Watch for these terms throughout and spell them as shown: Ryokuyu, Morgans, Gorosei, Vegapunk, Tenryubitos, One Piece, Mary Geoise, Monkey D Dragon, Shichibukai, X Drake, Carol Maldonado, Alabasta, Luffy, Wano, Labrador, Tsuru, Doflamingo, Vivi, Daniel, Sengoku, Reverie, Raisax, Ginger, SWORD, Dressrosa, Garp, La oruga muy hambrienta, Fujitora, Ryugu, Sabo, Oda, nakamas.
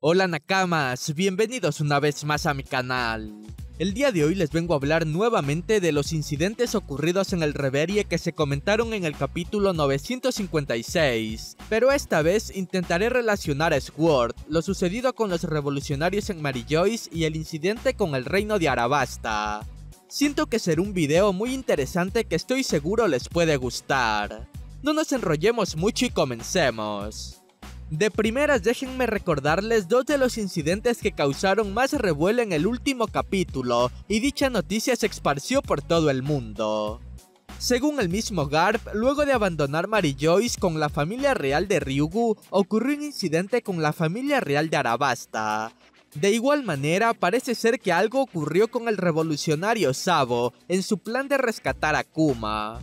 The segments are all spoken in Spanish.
Hola Nakamas, bienvenidos una vez más a mi canal. El día de hoy les vengo a hablar nuevamente de los incidentes ocurridos en el Reverie que se comentaron en el capítulo 956, pero esta vez intentaré relacionar a S.W.O.R.D., lo sucedido con los revolucionarios en Mary Geoise y el incidente con el reino de Alabasta. Siento que será un video muy interesante que estoy seguro les puede gustar. No nos enrollemos mucho y comencemos. De primeras déjenme recordarles dos de los incidentes que causaron más revuelo en el último capítulo, y dicha noticia se esparció por todo el mundo. Según el mismo Garp, luego de abandonar Mary Geoise con la familia real de Ryugu, ocurrió un incidente con la familia real de Alabasta. De igual manera, parece ser que algo ocurrió con el revolucionario Sabo, en su plan de rescatar a Kuma.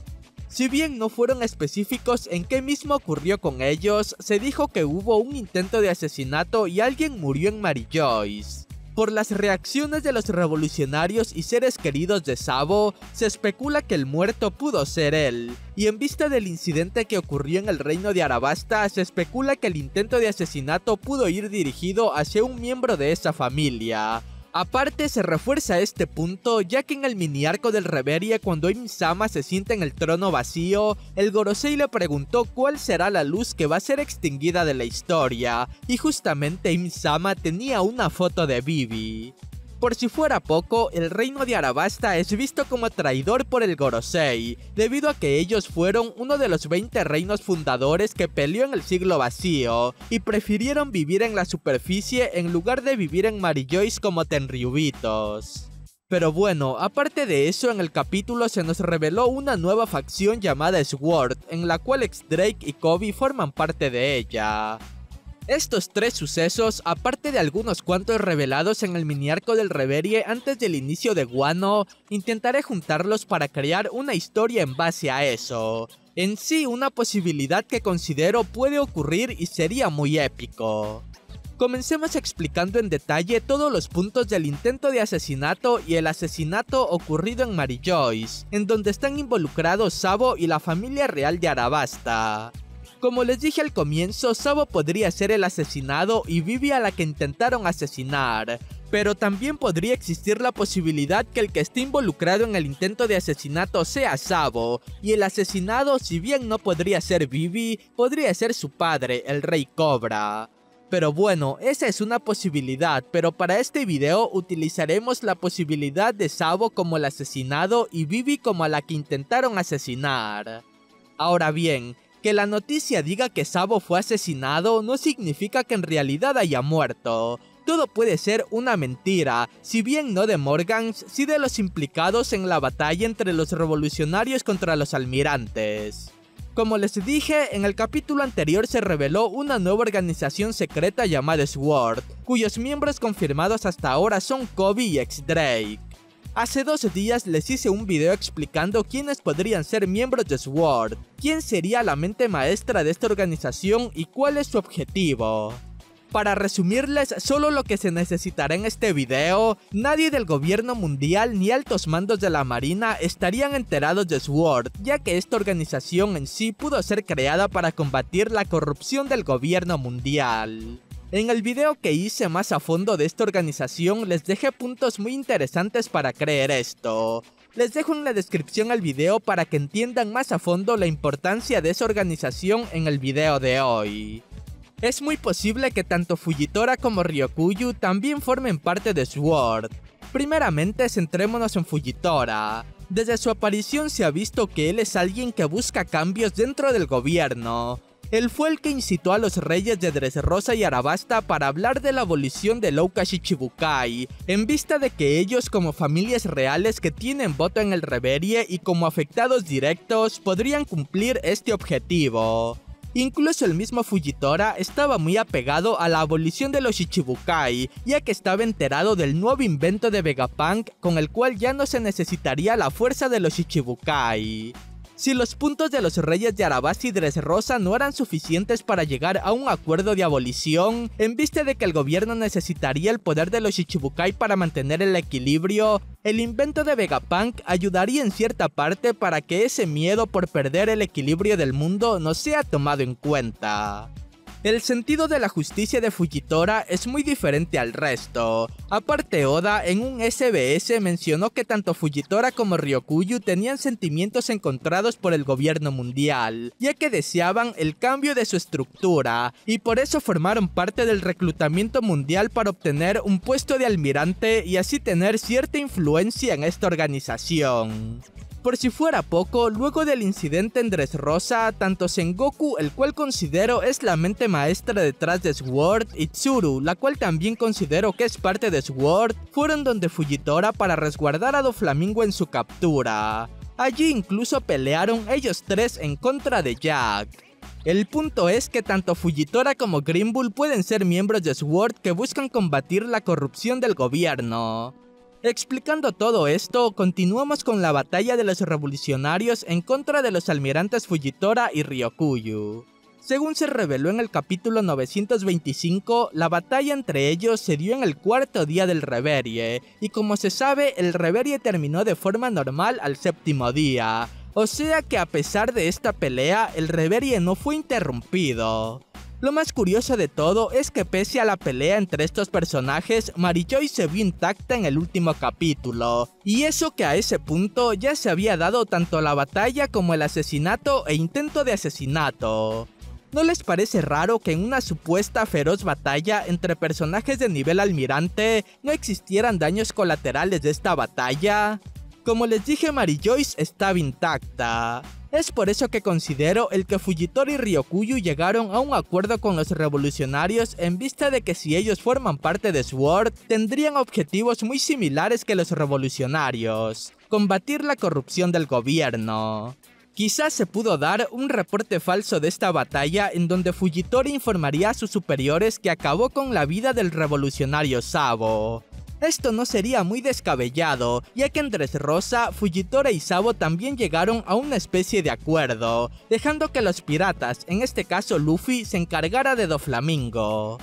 Si bien no fueron específicos en qué mismo ocurrió con ellos, se dijo que hubo un intento de asesinato y alguien murió en Mary Geoise. Por las reacciones de los revolucionarios y seres queridos de Sabo, se especula que el muerto pudo ser él, y en vista del incidente que ocurrió en el reino de Alabasta, se especula que el intento de asesinato pudo ir dirigido hacia un miembro de esa familia. Aparte se refuerza este punto ya que en el mini arco del Reverie cuando Im-sama se sienta en el trono vacío, el Gorosei le preguntó cuál será la luz que va a ser extinguida de la historia, y justamente Im-sama tenía una foto de Vivi. Por si fuera poco, el reino de Alabasta es visto como traidor por el Gorosei, debido a que ellos fueron uno de los 20 reinos fundadores que peleó en el siglo vacío, y prefirieron vivir en la superficie en lugar de vivir en Mary Geoise como Tenryubitos. Pero bueno, aparte de eso, en el capítulo se nos reveló una nueva facción llamada S.W.O.R.D., en la cual X Drake y Coby forman parte de ella. Estos tres sucesos, aparte de algunos cuantos revelados en el mini arco del Reverie antes del inicio de Wano, intentaré juntarlos para crear una historia en base a eso. En sí, una posibilidad que considero puede ocurrir y sería muy épico. Comencemos explicando en detalle todos los puntos del intento de asesinato y el asesinato ocurrido en Mary Geoise, en donde están involucrados Sabo y la familia real de Alabasta. Como les dije al comienzo, Sabo podría ser el asesinado y Vivi a la que intentaron asesinar, pero también podría existir la posibilidad que el que esté involucrado en el intento de asesinato sea Sabo, y el asesinado, si bien no podría ser Vivi, podría ser su padre, el Rey Cobra. Pero bueno, esa es una posibilidad, pero para este video utilizaremos la posibilidad de Sabo como el asesinado y Vivi como a la que intentaron asesinar. Ahora bien, que la noticia diga que Sabo fue asesinado no significa que en realidad haya muerto. Todo puede ser una mentira, si bien no de Morgans, sí de los implicados en la batalla entre los revolucionarios contra los almirantes. Como les dije, en el capítulo anterior se reveló una nueva organización secreta llamada S.W.O.R.D., cuyos miembros confirmados hasta ahora son Coby y X-Drake. Hace 2 días les hice un video explicando quiénes podrían ser miembros de S.W.O.R.D., quién sería la mente maestra de esta organización y cuál es su objetivo. Para resumirles solo lo que se necesitará en este video, nadie del gobierno mundial ni altos mandos de la marina estarían enterados de S.W.O.R.D., ya que esta organización en sí pudo ser creada para combatir la corrupción del gobierno mundial. En el video que hice más a fondo de esta organización les dejé puntos muy interesantes para creer esto. Les dejo en la descripción el video para que entiendan más a fondo la importancia de esa organización en el video de hoy. Es muy posible que tanto Fujitora como Ryokuyu también formen parte de S.W.O.R.D. Primeramente centrémonos en Fujitora. Desde su aparición se ha visto que él es alguien que busca cambios dentro del gobierno. Él fue el que incitó a los reyes de Dressrosa y Alabasta para hablar de la abolición del Shichibukai, en vista de que ellos como familias reales que tienen voto en el Reverie y como afectados directos podrían cumplir este objetivo. Incluso el mismo Fujitora estaba muy apegado a la abolición de los Shichibukai, ya que estaba enterado del nuevo invento de Vegapunk con el cual ya no se necesitaría la fuerza de los Shichibukai. Si los puntos de los reyes de Alabasta y Dressrosa no eran suficientes para llegar a un acuerdo de abolición, en vista de que el gobierno necesitaría el poder de los Shichibukai para mantener el equilibrio, el invento de Vegapunk ayudaría en cierta parte para que ese miedo por perder el equilibrio del mundo no sea tomado en cuenta. El sentido de la justicia de Fujitora es muy diferente al resto. Aparte, Oda en un SBS mencionó que tanto Fujitora como Ryokuyu tenían sentimientos encontrados por el gobierno mundial, ya que deseaban el cambio de su estructura, y por eso formaron parte del reclutamiento mundial para obtener un puesto de almirante y así tener cierta influencia en esta organización. Por si fuera poco, luego del incidente en Dressrosa, tanto Sengoku, el cual considero es la mente maestra detrás de S.W.O.R.D., y Tsuru, la cual también considero que es parte de S.W.O.R.D., fueron donde Fujitora para resguardar a Doflamingo en su captura. Allí incluso pelearon ellos tres en contra de Jack. El punto es que tanto Fujitora como Green Bull pueden ser miembros de S.W.O.R.D. que buscan combatir la corrupción del gobierno. Explicando todo esto, continuamos con la batalla de los revolucionarios en contra de los almirantes Fujitora y Ryokuyu. Según se reveló en el capítulo 925, la batalla entre ellos se dio en el cuarto día del Reverie, y como se sabe, el Reverie terminó de forma normal al séptimo día, o sea que a pesar de esta pelea, el Reverie no fue interrumpido. Lo más curioso de todo es que pese a la pelea entre estos personajes, Mary Geoise se vio intacta en el último capítulo, y eso que a ese punto ya se había dado tanto la batalla como el asesinato e intento de asesinato. ¿No les parece raro que en una supuesta feroz batalla entre personajes de nivel almirante no existieran daños colaterales de esta batalla? Como les dije, Mary Geoise estaba intacta. Es por eso que considero el que Fujitora y Ryokuyu llegaron a un acuerdo con los revolucionarios en vista de que si ellos forman parte de S.W.O.R.D. tendrían objetivos muy similares que los revolucionarios: combatir la corrupción del gobierno. Quizás se pudo dar un reporte falso de esta batalla en donde Fujitora informaría a sus superiores que acabó con la vida del revolucionario Sabo. Esto no sería muy descabellado, ya que en Dressrosa, Fujitora y Sabo también llegaron a una especie de acuerdo, dejando que los piratas, en este caso Luffy, se encargara de Doflamingo.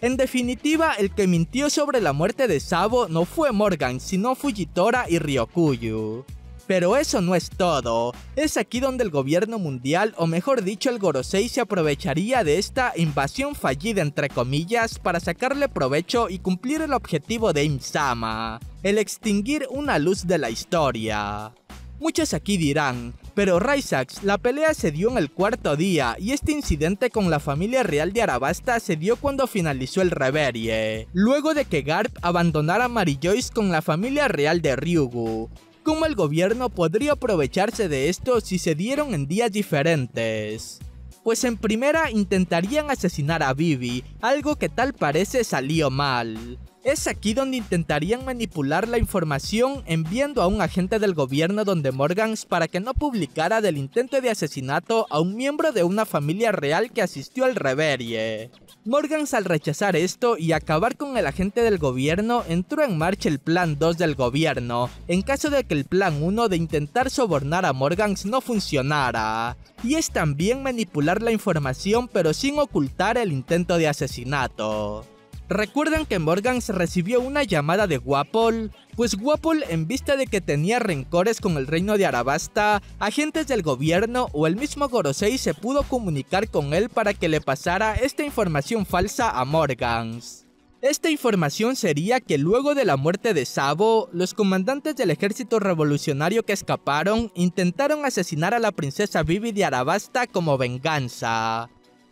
En definitiva, el que mintió sobre la muerte de Sabo no fue Morgans, sino Fujitora y Ryokuyu. Pero eso no es todo, es aquí donde el gobierno mundial, o mejor dicho el Gorosei, se aprovecharía de esta invasión fallida entre comillas para sacarle provecho y cumplir el objetivo de Im-sama, el extinguir una luz de la historia. Muchos aquí dirán, pero Raisax, la pelea se dio en el cuarto día y este incidente con la familia real de Alabasta se dio cuando finalizó el Reverie, luego de que Garp abandonara a Mary Geoise con la familia real de Ryugu. ¿Cómo el gobierno podría aprovecharse de esto si se dieron en días diferentes? Pues en primera intentarían asesinar a Vivi, algo que tal parece salió mal. Es aquí donde intentarían manipular la información enviando a un agente del gobierno donde Morgans para que no publicara del intento de asesinato a un miembro de una familia real que asistió al Reverie. Morgans, al rechazar esto y acabar con el agente del gobierno, entró en marcha el plan 2 del gobierno, en caso de que el plan 1 de intentar sobornar a Morgans no funcionara, y es también manipular la información pero sin ocultar el intento de asesinato. ¿Recuerdan que Morgans recibió una llamada de Wapol? Pues Wapol, en vista de que tenía rencores con el reino de Alabasta, agentes del gobierno o el mismo Gorosei se pudo comunicar con él para que le pasara esta información falsa a Morgans. Esta información sería que luego de la muerte de Sabo, los comandantes del ejército revolucionario que escaparon intentaron asesinar a la princesa Vivi de Alabasta como venganza,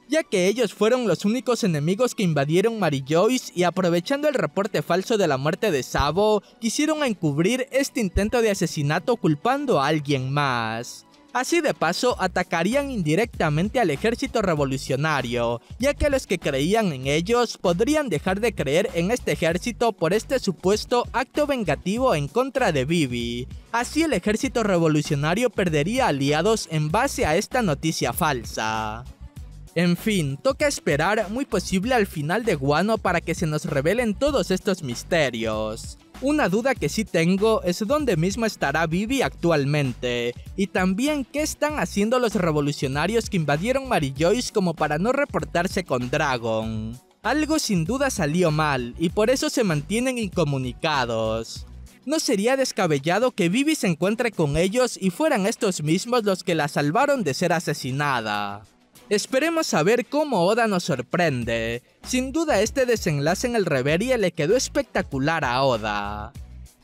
ya que ellos fueron los únicos enemigos que invadieron Mary Geoise y aprovechando el reporte falso de la muerte de Sabo, quisieron encubrir este intento de asesinato culpando a alguien más. Así de paso, atacarían indirectamente al ejército revolucionario, ya que los que creían en ellos podrían dejar de creer en este ejército por este supuesto acto vengativo en contra de Vivi. Así el ejército revolucionario perdería aliados en base a esta noticia falsa. En fin, toca esperar muy posible al final de Wano para que se nos revelen todos estos misterios. Una duda que sí tengo es dónde mismo estará Vivi actualmente, y también qué están haciendo los revolucionarios que invadieron Mary Geoise como para no reportarse con Dragon. Algo sin duda salió mal, y por eso se mantienen incomunicados. No sería descabellado que Vivi se encuentre con ellos y fueran estos mismos los que la salvaron de ser asesinada. Esperemos saber cómo Oda nos sorprende. Sin duda este desenlace en el Reverie le quedó espectacular a Oda.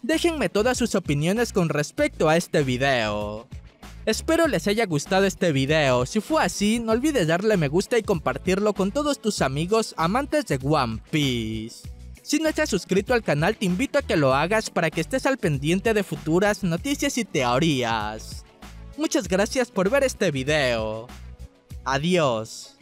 Déjenme todas sus opiniones con respecto a este video. Espero les haya gustado este video, si fue así no olvides darle me gusta y compartirlo con todos tus amigos amantes de One Piece. Si no estás suscrito al canal te invito a que lo hagas para que estés al pendiente de futuras noticias y teorías. Muchas gracias por ver este video. Adiós.